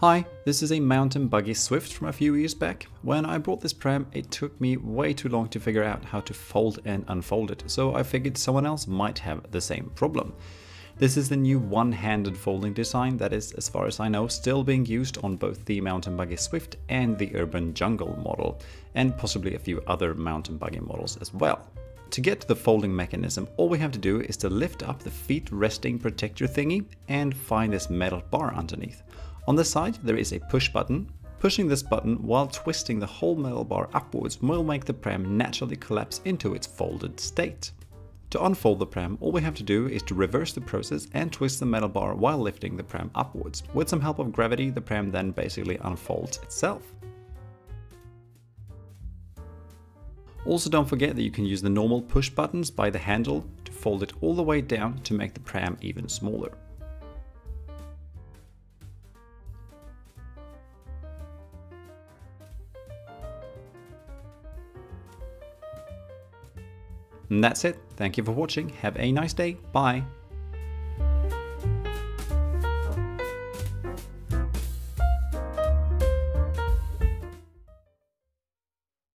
Hi, this is a Mountain Buggy Swift from a few years back. When I bought this pram, it took me way too long to figure out how to fold and unfold it, so I figured someone else might have the same problem. This is the new one-handed folding design that is, as far as I know, still being used on both the Mountain Buggy Swift and the Urban Jungle model, and possibly a few other Mountain Buggy models as well. To get to the folding mechanism, all we have to do is to lift up the feet resting protector thingy and find this metal bar underneath. On the side, there is a push button. Pushing this button while twisting the whole metal bar upwards will make the pram naturally collapse into its folded state. To unfold the pram, all we have to do is to reverse the process and twist the metal bar while lifting the pram upwards. With some help of gravity, the pram then basically unfolds itself. Also, don't forget that you can use the normal push buttons by the handle to fold it all the way down to make the pram even smaller. And that's it. Thank you for watching. Have a nice day. Bye.